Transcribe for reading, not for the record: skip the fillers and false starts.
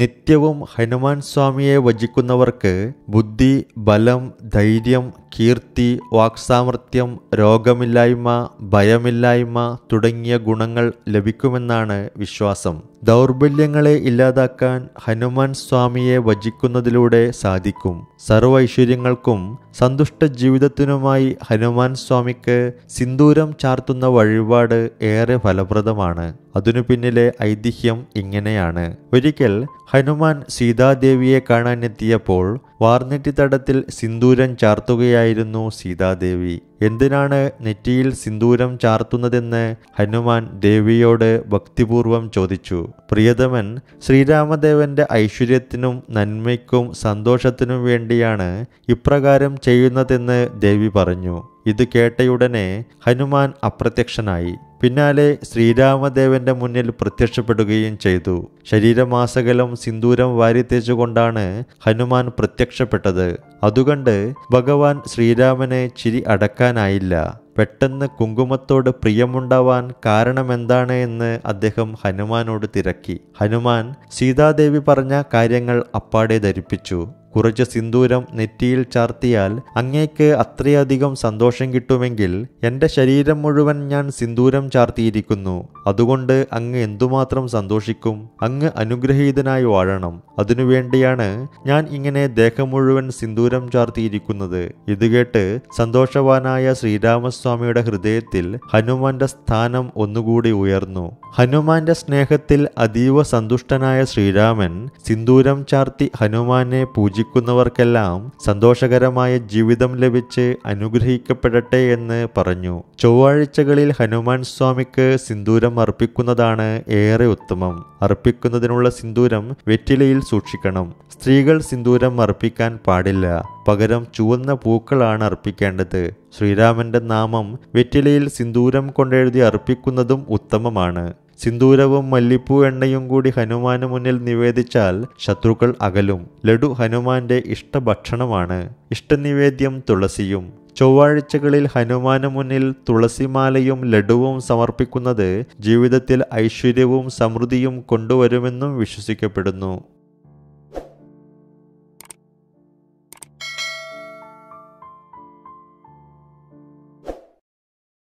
നിത്യവും ഹനുമാൻ സ്വാമിയെ ഭജിക്കുന്നവർക്ക് ബുദ്ധി, ബലം, ധൈര്യം, കീർത്തി, വാക്സാമർത്ഥ്യം, രോഗമില്ലായ്മ, ഭയമില്ലായ്മ തുടങ്ങിയ ഗുണങ്ങൾ ലഭിക്കുമെന്നാണ് വിശ്വാസം. ദൗർബല്യങ്ങളെ ഇല്ലാതാക്കാൻ ഹനുമാൻ സ്വാമിയെ ഭജിക്കുന്നതിലൂടെ സാധിക്കും. സർവ്വ ഐശ്വര്യങ്ങൾക്കും സന്തുഷ്ട ജീവിതത്തിനുമായി ഹനുമാൻ സ്വാമിക്ക് സിന്ദൂരം ചാർത്തുന്ന വഴിപാട് ഏറെ ഫലപ്രദമാണ്. അതിനു പിന്നിലെ ഐതിഹ്യം ഇങ്ങനെയാണ്. ഒരിക്കൽ ഹനുമാൻ സീതാദേവിയെ കാണാനെത്തിയപ്പോൾ വാർനെറ്റിത്തടത്തിൽ സിന്ദൂരം ചാർത്തുകയായിരുന്നു സീതാദേവി. എന്തിനാണ് നെറ്റിയിൽ സിന്ദൂരം ചാർത്തുന്നതെന്ന് ഹനുമാൻ ദേവിയോട് ഭക്തിപൂർവം ചോദിച്ചു. പ്രിയതമൻ, ശ്രീരാമദേവന്റെ ഐശ്വര്യത്തിനും നന്മയ്ക്കും സന്തോഷത്തിനും വേണ്ടിയാണ് ഇപ്രകാരം ചെയ്യുന്നതെന്ന് ദേവി പറഞ്ഞു. ഇത് കേട്ടയുടനെ ഹനുമാൻ അപ്രത്യക്ഷനായി. പിന്നാലെ ശ്രീരാമദേവന്റെ മുന്നിൽ പ്രത്യക്ഷപ്പെടുകയും ചെയ്തു. ശരീരമാസകലം സിന്ദൂരം വാരിത്തേച്ചുകൊണ്ടാണ് ഹനുമാൻ പ്രത്യക്ഷപ്പെട്ടത്. അതുകൊണ്ട് ഭഗവാൻ ശ്രീരാമനെ ചിരി അടക്കാനായില്ല. പെട്ടെന്ന് കുങ്കുമത്തോട് പ്രിയമുണ്ടാവാൻ കാരണമെന്താണ് എന്ന് അദ്ദേഹം ഹനുമാനോട് തിരക്കി. ഹനുമാൻ സീതാദേവി പറഞ്ഞ കാര്യങ്ങൾ അപ്പാടെ ധരിപ്പിച്ചു. കുറച്ച് സിന്ദൂരം നെറ്റിയിൽ ചാർത്തിയാൽ അങ്ങേക്ക് അത്രയധികം സന്തോഷം കിട്ടുമെങ്കിൽ എൻ്റെ ശരീരം മുഴുവൻ ഞാൻ സിന്ദൂരം ചാർത്തിയിരിക്കുന്നു. അതുകൊണ്ട് അങ്ങ് എന്തുമാത്രം സന്തോഷിക്കും. അങ്ങ് അനുഗ്രഹീതനായി വാഴണം. അതിനുവേണ്ടിയാണ് ഞാൻ ഇങ്ങനെ ദേഹം മുഴുവൻ സിന്ദൂരം ചാർത്തിയിരിക്കുന്നത്. ഇത് കേട്ട് സന്തോഷവാനായ ശ്രീരാമസ്വാമിയുടെ ഹൃദയത്തിൽ ഹനുമാന്റെ സ്ഥാനം ഒന്നുകൂടി ഉയർന്നു. ഹനുമാന്റെ സ്നേഹത്തിൽ അതീവ സന്തുഷ്ടനായ ശ്രീരാമൻ സിന്ദൂരം ചാർത്തി ഹനുമാനെ പൂജിച്ചു വർക്കെല്ലാം സന്തോഷകരമായ ജീവിതം ലഭിച്ച് അനുഗ്രഹിക്കപ്പെടട്ടെ എന്ന് പറഞ്ഞു. ചൊവ്വാഴ്ചകളിൽ ഹനുമാൻ സ്വാമിക്ക് സിന്ദൂരം അർപ്പിക്കുന്നതാണ് ഏറെ ഉത്തമം. അർപ്പിക്കുന്നതിനുള്ള സിന്ദൂരം വെറ്റിലയിൽ സൂക്ഷിക്കണം. സ്ത്രീകൾ സിന്ദൂരം അർപ്പിക്കാൻ പാടില്ല. പകരം ചുവന്ന പൂക്കളാണ് അർപ്പിക്കേണ്ടത്. ശ്രീരാമന്റെ നാമം വെറ്റിലയിൽ സിന്ദൂരം കൊണ്ടെഴുതി അർപ്പിക്കുന്നതും ഉത്തമമാണ്. സിന്ദൂരവും മല്ലിപ്പൂ എണ്ണയും കൂടി ഹനുമാന് മുന്നിൽ നിവേദിച്ചാൽ ശത്രുക്കൾ അകലും. ലഡു ഹനുമാന്റെ ഇഷ്ടഭക്ഷണമാണ്. ഇഷ്ടനിവേദ്യം തുളസിയും. ചൊവ്വാഴ്ചകളിൽ ഹനുമാന് മുന്നിൽ തുളസിമാലയും ലഡുവും സമർപ്പിക്കുന്നത് ജീവിതത്തിൽ ഐശ്വര്യവും സമൃദ്ധിയും കൊണ്ടുവരുമെന്നും വിശ്വസിക്കപ്പെടുന്നു.